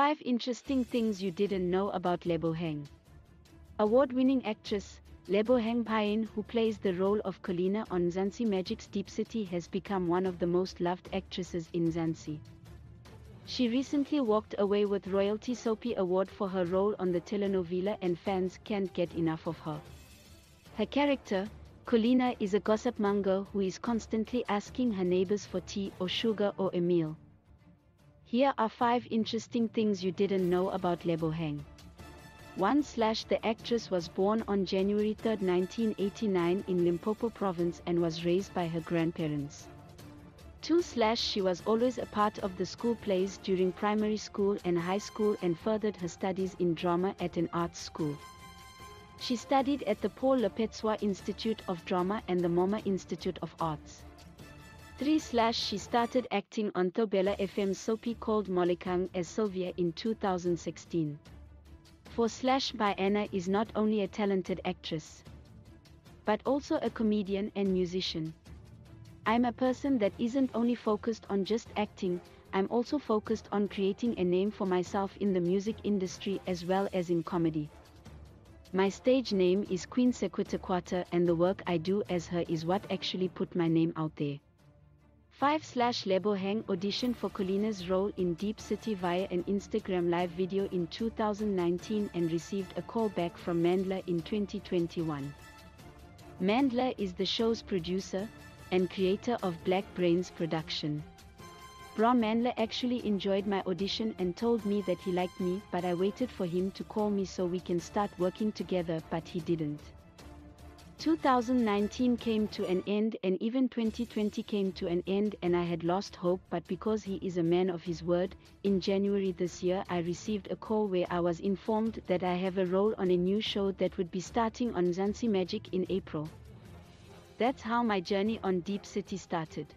5 Interesting Things You Didn't Know About Lebohang. Award-winning actress, Lebohang Mpyana, who plays the role of Khelina on Mzansi Magic's DiepCity, has become one of the most loved actresses in Mzansi. She recently walked away with Royalty Soapie Award for her role on the telenovela, and fans can't get enough of her. Her character, Khelina, is a gossip monger who is constantly asking her neighbors for tea or sugar or a meal. Here are 5 interesting things you didn't know about Lebohang. 1. The actress was born on January 3, 1989 in Limpopo province and was raised by her grandparents. 2. She was always a part of the school plays during primary school and high school and furthered her studies in drama at an arts school. She studied at the Paul Lepetsoa Institute of Drama and the MoMA Institute of Arts. 3. She started acting on Tobella FM's soapie called Molikang as Sylvia in 2016. 4. Mpyana is not only a talented actress, but also a comedian and musician. I'm a person that isn't only focused on just acting, I'm also focused on creating a name for myself in the music industry as well as in comedy. My stage name is Queen Sekwetakwata, and the work I do as her is what actually put my name out there. 5. Lebohang auditioned for Khelina's role in DiepCity via an Instagram live video in 2019 and received a call back from Mandla in 2021. Mandla is the show's producer and creator of Black Brains production. Bro, Mandla actually enjoyed my audition and told me that he liked me, but I waited for him to call me so we can start working together, but he didn't. 2019 came to an end, and even 2020 came to an end, and I had lost hope, but because he is a man of his word, in January this year I received a call where I was informed that I have a role on a new show that would be starting on Mzansi Magic in April. That's how my journey on DiepCity started.